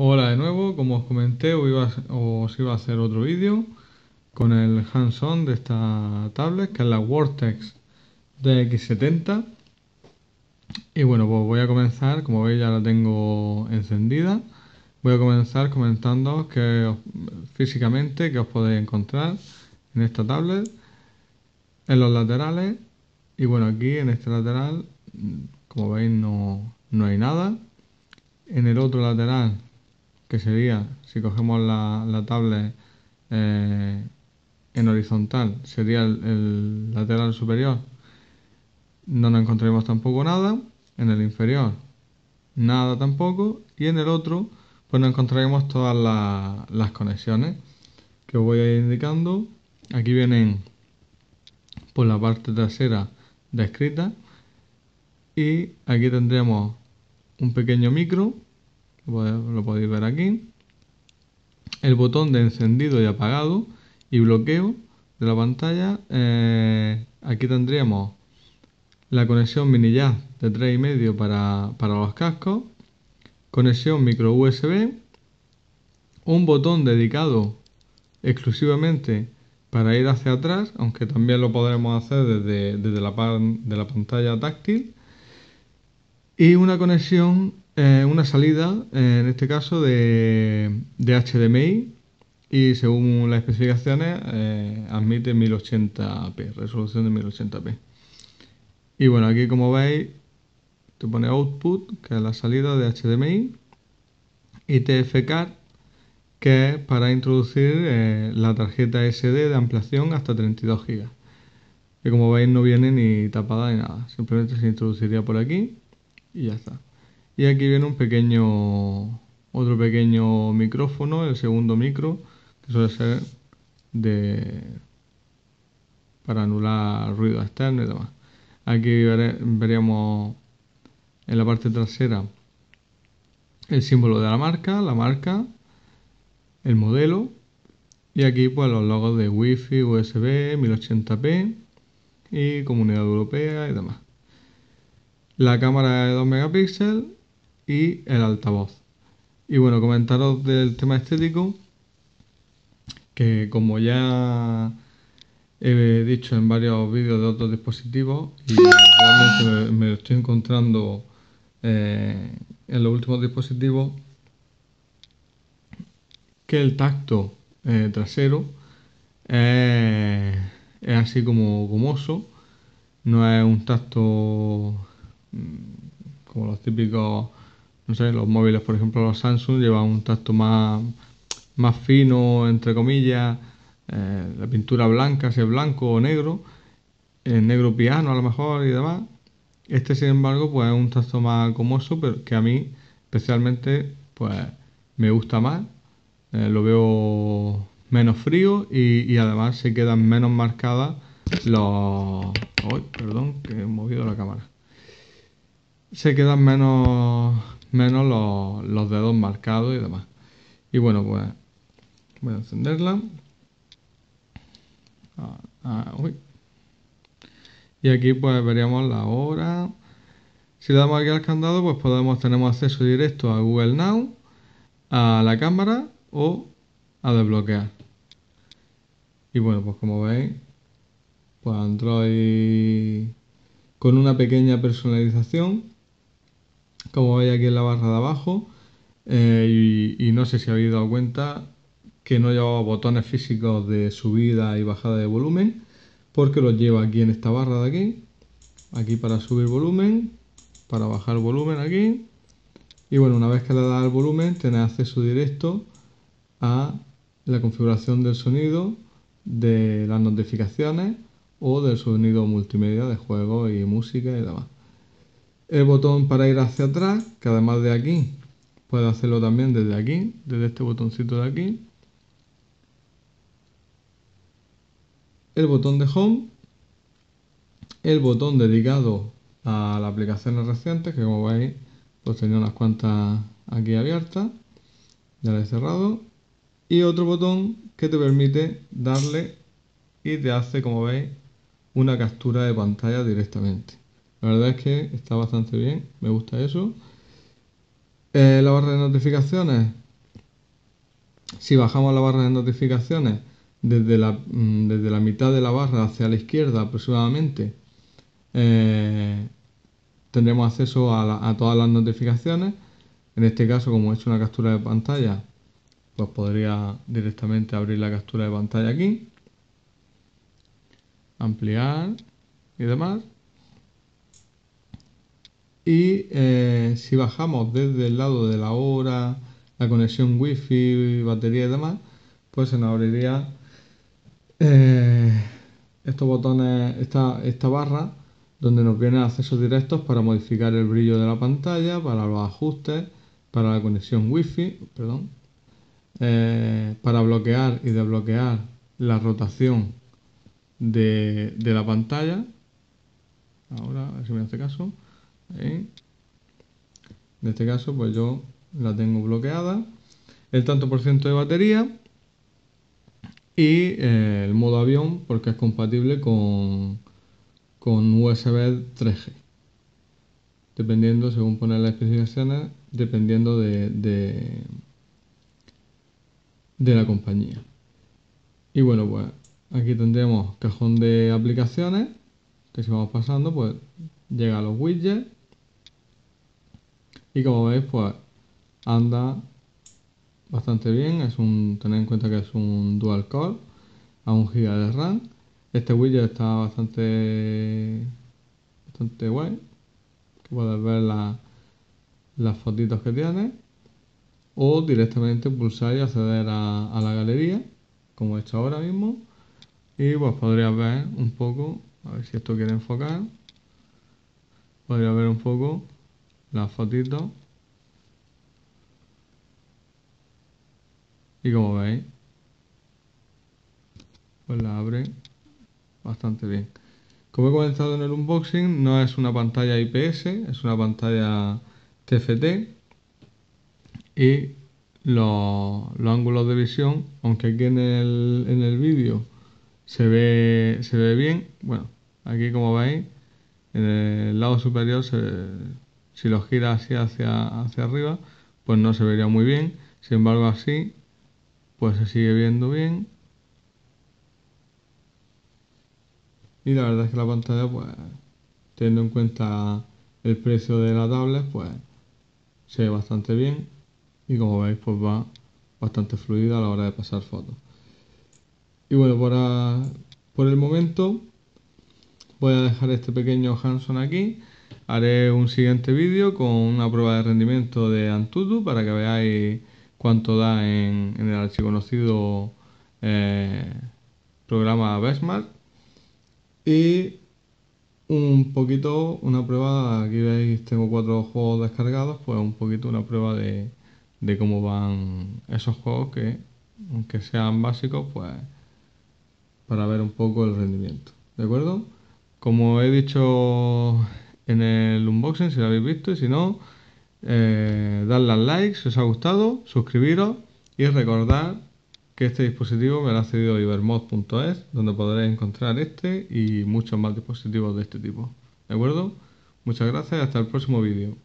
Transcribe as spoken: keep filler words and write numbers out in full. Hola de nuevo, como os comenté, os iba a, os iba a hacer otro vídeo con el hands-on de esta tablet, que es la Woxter D X setenta. Y bueno, pues voy a comenzar, como veis ya la tengo encendida. Voy a comenzar comentándoos que os, físicamente que os podéis encontrar en esta tablet, en los laterales. Y bueno, aquí en este lateral, como veis, no, no hay nada. En el otro lateral, que sería, si cogemos la, la tablet eh, en horizontal, sería el, el lateral superior, no nos encontraremos tampoco nada. En el inferior, nada tampoco. Y en el otro, pues nos encontraremos todas la, las conexiones que os voy a ir indicando. Aquí vienen por la parte trasera descrita. Y aquí tendremos un pequeño micro, lo podéis ver aquí, el botón de encendido y apagado y bloqueo de la pantalla. Eh, aquí tendríamos la conexión mini jack de tres y medio para, para los cascos, conexión micro U S B, un botón dedicado exclusivamente para ir hacia atrás, aunque también lo podremos hacer desde, desde la, de la pantalla táctil, y una conexión Eh, una salida, eh, en este caso, de, de H D M I, y según las especificaciones eh, admite mil ochenta p, resolución de mil ochenta p. Y bueno, aquí como veis te pone Output, que es la salida de H D M I, y T F CAT, que es para introducir eh, la tarjeta S D de ampliación hasta treinta y dos gigas, que como veis no viene ni tapada ni nada, simplemente se introduciría por aquí y ya está. Y aquí viene un pequeño, otro pequeño micrófono, el segundo micro, que suele ser de, para anular ruido externo y demás. Aquí vere, veríamos en la parte trasera el símbolo de la marca, la marca, el modelo, y aquí pues los logos de Wi-Fi, U S B, mil ochenta p y Comunidad Europea y demás. La cámara de dos megapíxeles y el altavoz. Y bueno, comentaros del tema estético, que como ya he dicho en varios vídeos de otros dispositivos, y realmente me, me estoy encontrando eh, en los últimos dispositivos, que el tacto eh, trasero eh, es así como gomoso, no es un tacto como los típicos, no sé, los móviles, por ejemplo, los Samsung llevan un tacto más, más fino, entre comillas, eh, la pintura blanca, si es blanco o negro, el negro piano a lo mejor y demás. Este, sin embargo, pues es un tacto más gomoso, pero que a mí especialmente pues me gusta más, eh, lo veo menos frío y, y además se quedan menos marcadas los... ¡Ay, perdón, que he movido la cámara! Se quedan menos, menos los, los dedos marcados y demás. Y bueno, pues voy a encenderla. Ah, ah, uy. Y aquí pues veríamos la hora. Si le damos aquí al candado, pues podemos, tenemos acceso directo a Google Now, a la cámara o a desbloquear. Y bueno, pues como veis, pues Android con una pequeña personalización, como veis aquí en la barra de abajo, eh, y, y no sé si habéis dado cuenta que no llevaba botones físicos de subida y bajada de volumen, porque los lleva aquí en esta barra de aquí, aquí para subir volumen, para bajar volumen aquí, y bueno, una vez que le das al volumen tenés acceso directo a la configuración del sonido, de las notificaciones o del sonido multimedia de juegos y música y demás. El botón para ir hacia atrás, que además de aquí, puede hacerlo también desde aquí, desde este botoncito de aquí. El botón de Home. El botón dedicado a las aplicaciones recientes, que como veis, pues tenía unas cuantas aquí abiertas. Ya la he cerrado. Y otro botón que te permite darle y te hace, como veis, una captura de pantalla directamente. La verdad es que está bastante bien, me gusta eso. Eh, la barra de notificaciones, Si bajamos la barra de notificaciones desde la, desde la mitad de la barra hacia la izquierda aproximadamente, eh, tendremos acceso a, la, a todas las notificaciones. En este caso, como he hecho una captura de pantalla, pues podría directamente abrir la captura de pantalla aquí, ampliar y demás. Y eh, si bajamos desde el lado de la hora, la conexión wifi, batería y demás, pues se nos abriría eh, estos botones, esta, esta barra, donde nos vienen accesos directos para modificar el brillo de la pantalla, para los ajustes, para la conexión wifi, perdón, eh, para bloquear y desbloquear la rotación de, de la pantalla. Ahora, a ver si me hace caso. Ahí. En este caso, pues yo la tengo bloqueada. El tanto por ciento de batería y eh, el modo avión, porque es compatible con, con U S B tres G, dependiendo, según ponen las especificaciones, dependiendo de, de, de la compañía. Y bueno, pues aquí tendremos cajón de aplicaciones, que si vamos pasando, pues llega a los widgets. Y como veis, pues anda bastante bien. Es un, tened en cuenta que es un dual core a un giga de RAM. Este widget está bastante bastante guay, que podéis ver la, las fotitos que tiene, o directamente pulsar y acceder a, a la galería, como he hecho ahora mismo. Y pues podrías ver un poco, a ver si esto quiere enfocar, podría ver un poco las fotitos. Y como veis, pues la abre bastante bien. Como he comentado en el unboxing, no es una pantalla I P S, es una pantalla T F T. Y los, los ángulos de visión, aunque aquí en el, en el vídeo se ve, se ve bien, bueno, aquí como veis, en el lado superior, se, si lo gira así hacia, hacia arriba, pues no se vería muy bien. Sin embargo, así, pues se sigue viendo bien. Y la verdad es que la pantalla, pues teniendo en cuenta el precio de la tablet, pues se ve bastante bien. Y como veis, pues va bastante fluida a la hora de pasar fotos. Y bueno, por, a, por el momento voy a dejar este pequeño hands-on aquí. Haré un siguiente vídeo con una prueba de rendimiento de Antutu para que veáis cuánto da en, en el archiconocido eh, programa Benchmark, y un poquito una prueba. Aquí veis, tengo cuatro juegos descargados, pues un poquito una prueba de, de cómo van esos juegos, que aunque sean básicos, pues para ver un poco el rendimiento, ¿de acuerdo? Como he dicho en el unboxing, si lo habéis visto, y si no, eh, dadle al like si os ha gustado, suscribiros y recordad que este dispositivo me lo ha cedido ibermod punto es, donde podréis encontrar este y muchos más dispositivos de este tipo, ¿de acuerdo? Muchas gracias y hasta el próximo vídeo.